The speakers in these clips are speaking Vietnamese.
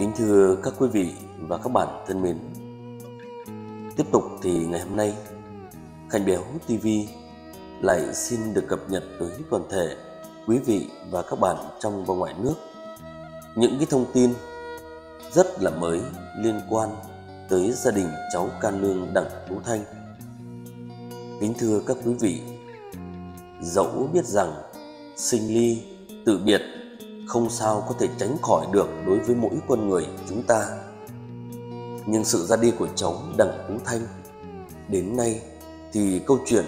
Kính thưa các quý vị và các bạn thân mến, tiếp tục thì ngày hôm nay Khánh béo TV lại xin được cập nhật tới toàn thể quý vị và các bạn trong và ngoài nước những cái thông tin rất là mới liên quan tới gia đình cháu can lương Đặng Tú Thanh. Kính thưa các quý vị, dẫu biết rằng sinh ly tự biệt không sao có thể tránh khỏi được đối với mỗi con người chúng ta, nhưng sự ra đi của cháu Đặng Tú Thanh đến nay thì câu chuyện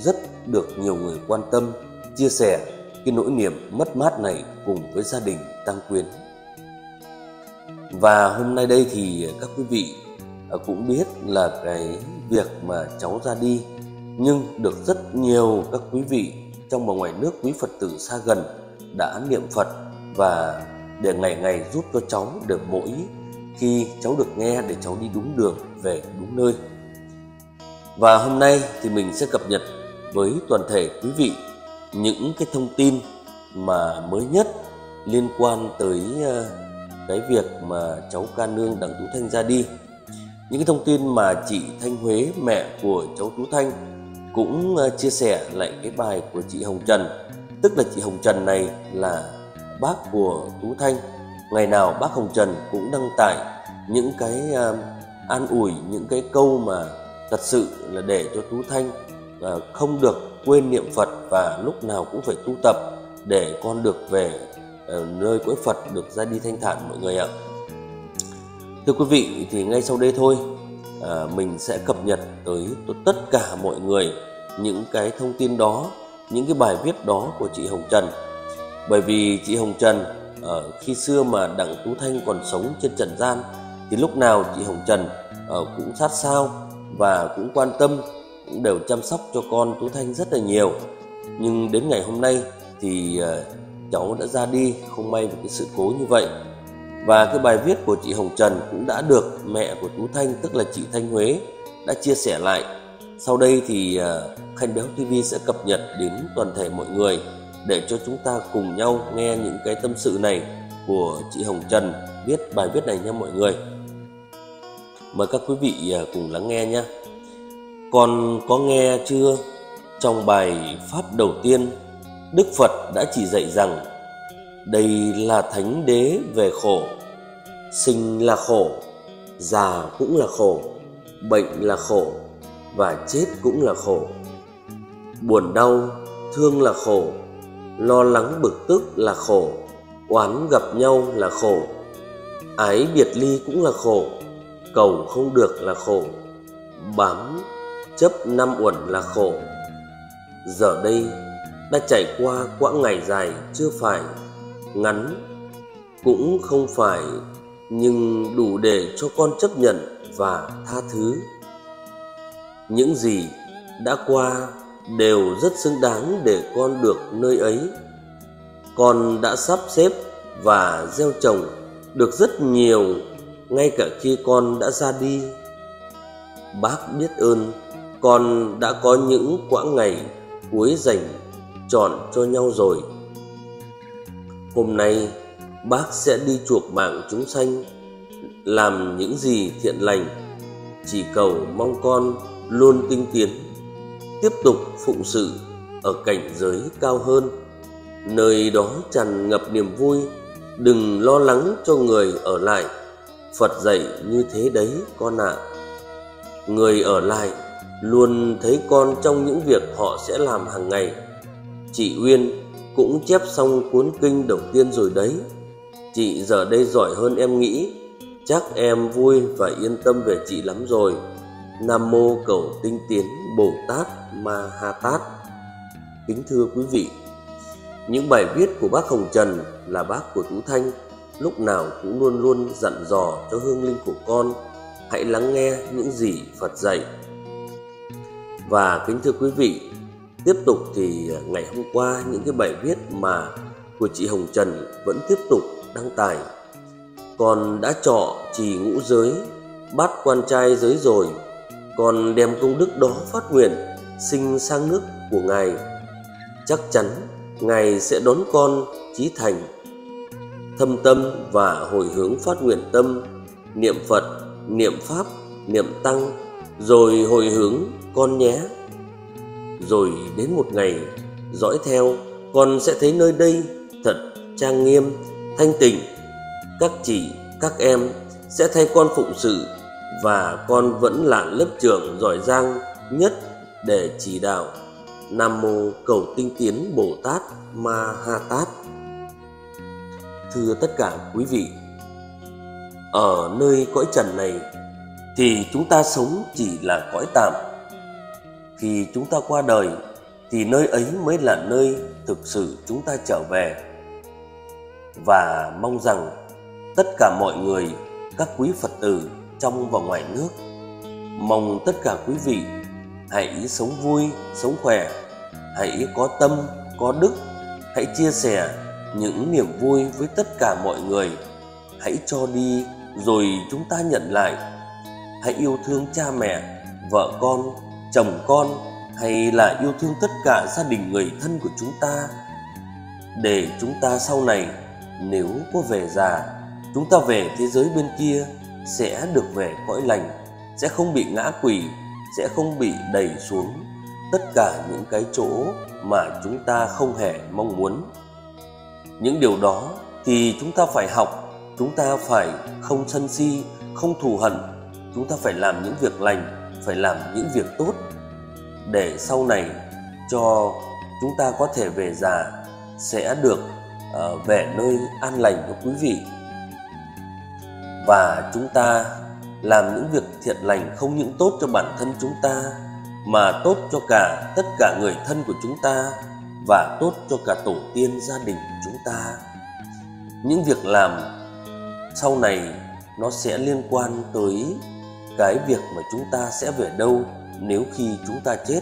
rất được nhiều người quan tâm, chia sẻ cái nỗi niềm mất mát này cùng với gia đình tăng quyến. Và hôm nay đây thì các quý vị cũng biết là cái việc mà cháu ra đi, nhưng được rất nhiều các quý vị trong và ngoài nước, quý Phật tử xa gần đã niệm Phật và để ngày ngày giúp cho cháu, để mỗi khi cháu được nghe để cháu đi đúng đường về đúng nơi. Và hôm nay thì mình sẽ cập nhật với toàn thể quý vị những cái thông tin mà mới nhất liên quan tới cái việc mà cháu can nương Đặng Tú Thanh ra đi. Những cái thông tin mà chị Thanh Huệ, mẹ của cháu Tú Thanh, cũng chia sẻ lại cái bài của chị Hồng Trần. Tức là chị Hồng Trần này là bác của Tú Thanh. Ngày nào bác Hồng Trần cũng đăng tải những cái an ủi, những cái câu mà thật sự là để cho Tú Thanh không được quên niệm Phật và lúc nào cũng phải tu tập để con được về nơi cõi Phật, được ra đi thanh thản mọi người ạ. Thưa quý vị, thì ngay sau đây thôi mình sẽ cập nhật tới tất cả mọi người những cái thông tin đó, những cái bài viết đó của chị Hồng Trần. Bởi vì chị Hồng Trần khi xưa mà Đặng Tú Thanh còn sống trên trần gian thì lúc nào chị Hồng Trần cũng sát sao và cũng quan tâm, cũng đều chăm sóc cho con Tú Thanh rất là nhiều. Nhưng đến ngày hôm nay thì cháu đã ra đi không may một cái sự cố như vậy. Và cái bài viết của chị Hồng Trần cũng đã được mẹ của Tú Thanh, tức là chị Thanh Huế, đã chia sẻ lại. Sau đây thì Khánh béo TV sẽ cập nhật đến toàn thể mọi người để cho chúng ta cùng nhau nghe những cái tâm sự này của chị Hồng Trần viết bài viết này nha mọi người. Mời các quý vị cùng lắng nghe nha. Con có nghe chưa? Trong bài Pháp đầu tiên, Đức Phật đã chỉ dạy rằng đây là thánh đế về khổ. Sinh là khổ, già cũng là khổ, bệnh là khổ và chết cũng là khổ. Buồn đau, thương là khổ, lo lắng bực tức là khổ, oán gặp nhau là khổ, ái biệt ly cũng là khổ, cầu không được là khổ, bám chấp năm uẩn là khổ. Giờ đây đã trải qua quãng ngày dài chưa phải, ngắn cũng không phải, nhưng đủ để cho con chấp nhận và tha thứ. Những gì đã qua đều rất xứng đáng để con được nơi ấy. Con đã sắp xếp và gieo trồng được rất nhiều ngay cả khi con đã ra đi. Bác biết ơn con đã có những quãng ngày cuối dành trọn cho nhau rồi. Hôm nay bác sẽ đi chuộc mạng chúng sanh, làm những gì thiện lành, chỉ cầu mong con luôn tinh tiến, tiếp tục phụng sự ở cảnh giới cao hơn. Nơi đó tràn ngập niềm vui, đừng lo lắng cho người ở lại. Phật dạy như thế đấy con ạ. Người ở lại luôn thấy con trong những việc họ sẽ làm hàng ngày. Chị Uyên cũng chép xong cuốn kinh đầu tiên rồi đấy. Chị giờ đây giỏi hơn em nghĩ, chắc em vui và yên tâm về chị lắm rồi. Nam mô cầu tinh tiến Bồ Tát Ma Ha Tát. Kính thưa quý vị, những bài viết của bác Hồng Trần là bác của Tú Thanh lúc nào cũng luôn luôn dặn dò cho hương linh của con hãy lắng nghe những gì Phật dạy. Và kính thưa quý vị, tiếp tục thì ngày hôm qua những cái bài viết mà của chị Hồng Trần vẫn tiếp tục đăng tải. Con đã trọ trì ngũ giới, bát quan trai giới rồi. Con đem công đức đó phát nguyện sinh sang nước của Ngài. Chắc chắn Ngài sẽ đón con chí thành. thâm tâm và hồi hướng phát nguyện tâm, niệm Phật, niệm Pháp, niệm Tăng, rồi hồi hướng con nhé. Rồi đến một ngày, dõi theo, con sẽ thấy nơi đây thật trang nghiêm, thanh tịnh. Các chị, các em sẽ thay con phụng sự, và con vẫn là lớp trưởng giỏi giang nhất để chỉ đạo. Nam Mô Cầu Tinh Tiến Bồ Tát Ma Ha Tát. Thưa tất cả quý vị, ở nơi cõi trần này thì chúng ta sống chỉ là cõi tạm. Khi chúng ta qua đời thì nơi ấy mới là nơi thực sự chúng ta trở về. Và mong rằng tất cả mọi người, các quý Phật tử trong và ngoài nước, mong tất cả quý vị hãy sống vui, sống khỏe, hãy có tâm, có đức, hãy chia sẻ những niềm vui với tất cả mọi người. Hãy cho đi rồi chúng ta nhận lại. Hãy yêu thương cha mẹ, vợ con, chồng con, hay là yêu thương tất cả gia đình người thân của chúng ta, để chúng ta sau này nếu có về già, chúng ta về thế giới bên kia sẽ được về cõi lành, sẽ không bị ngã quỷ, sẽ không bị đẩy xuống tất cả những cái chỗ mà chúng ta không hề mong muốn. Những điều đó thì chúng ta phải học. Chúng ta phải không sân si, không thù hận. Chúng ta phải làm những việc lành, phải làm những việc tốt, để sau này cho chúng ta có thể về già sẽ được về nơi an lành của quý vị. Và chúng ta làm những việc thiện lành không những tốt cho bản thân chúng ta, mà tốt cho cả tất cả người thân của chúng ta, và tốt cho cả tổ tiên gia đình chúng ta. Những việc làm sau này nó sẽ liên quan tới cái việc mà chúng ta sẽ về đâu nếu khi chúng ta chết.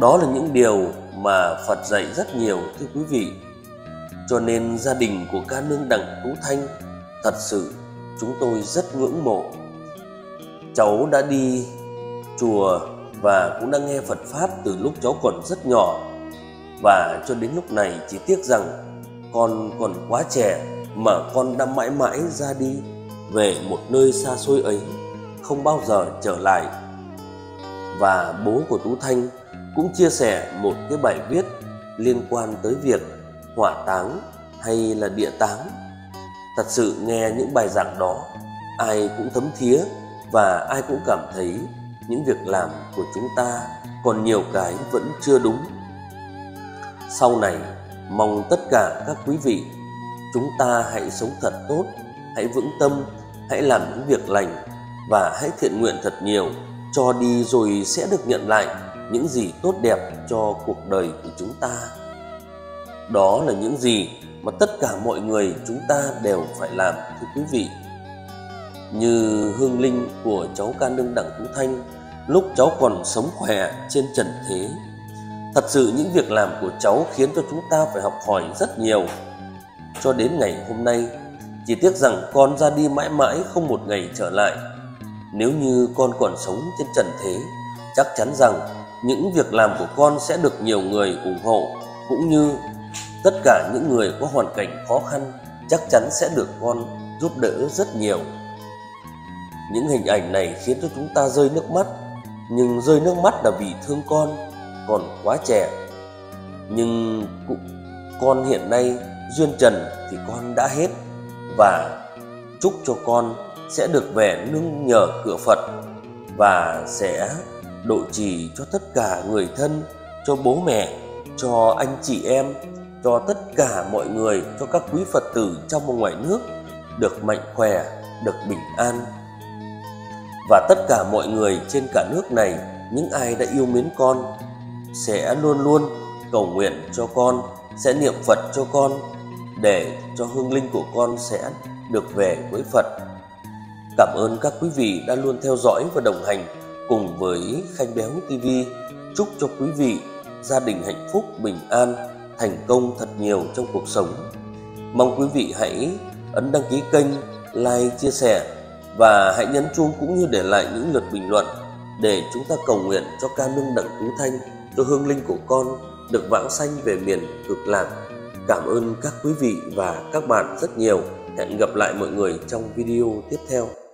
Đó là những điều mà Phật dạy rất nhiều, thưa quý vị. Cho nên gia đình của ca nương Đặng Tú Thanh thật sự chúng tôi rất ngưỡng mộ. Cháu đã đi chùa và cũng đã nghe Phật Pháp từ lúc cháu còn rất nhỏ, và cho đến lúc này chỉ tiếc rằng con còn quá trẻ mà con đã mãi mãi ra đi về một nơi xa xôi ấy, không bao giờ trở lại. Và bố của Tú Thanh cũng chia sẻ một cái bài viết liên quan tới việc hỏa táng hay là địa táng. Thật sự nghe những bài giảng đó, ai cũng thấm thía và ai cũng cảm thấy những việc làm của chúng ta còn nhiều cái vẫn chưa đúng. Sau này, mong tất cả các quý vị, chúng ta hãy sống thật tốt, hãy vững tâm, hãy làm những việc lành, và hãy thiện nguyện thật nhiều, cho đi rồi sẽ được nhận lại những gì tốt đẹp cho cuộc đời của chúng ta. Đó là những gì mà tất cả mọi người chúng ta đều phải làm, thưa quý vị. Như hương linh của cháu ca nương Đặng Tú Thanh lúc cháu còn sống khỏe trên trần thế, thật sự những việc làm của cháu khiến cho chúng ta phải học hỏi rất nhiều. Cho đến ngày hôm nay, chỉ tiếc rằng con ra đi mãi mãi không một ngày trở lại. Nếu như con còn sống trên trần thế, chắc chắn rằng những việc làm của con sẽ được nhiều người ủng hộ, cũng như tất cả những người có hoàn cảnh khó khăn chắc chắn sẽ được con giúp đỡ rất nhiều. Những hình ảnh này khiến cho chúng ta rơi nước mắt, nhưng rơi nước mắt là vì thương con còn quá trẻ. Nhưng con hiện nay duyên trần thì con đã hết, và chúc cho con sẽ được về nương nhờ cửa Phật, và sẽ độ trì cho tất cả người thân, cho bố mẹ, cho anh chị em, cho tất cả mọi người, cho các quý Phật tử trong và ngoài nước được mạnh khỏe, được bình an. Và tất cả mọi người trên cả nước này, những ai đã yêu mến con sẽ luôn luôn cầu nguyện cho con, sẽ niệm Phật cho con, để cho hương linh của con sẽ được về với Phật. Cảm ơn các quý vị đã luôn theo dõi và đồng hành cùng với Khánh Béo TV. Chúc cho quý vị gia đình hạnh phúc, bình an, thành công thật nhiều trong cuộc sống. Mong quý vị hãy ấn đăng ký kênh, like, chia sẻ, và hãy nhấn chuông cũng như để lại những lượt bình luận, để chúng ta cầu nguyện cho ca nương Đặng Tú Thanh, cho hương linh của con được vãng sanh về miền cực lạc. Cảm ơn các quý vị và các bạn rất nhiều. Hẹn gặp lại mọi người trong video tiếp theo.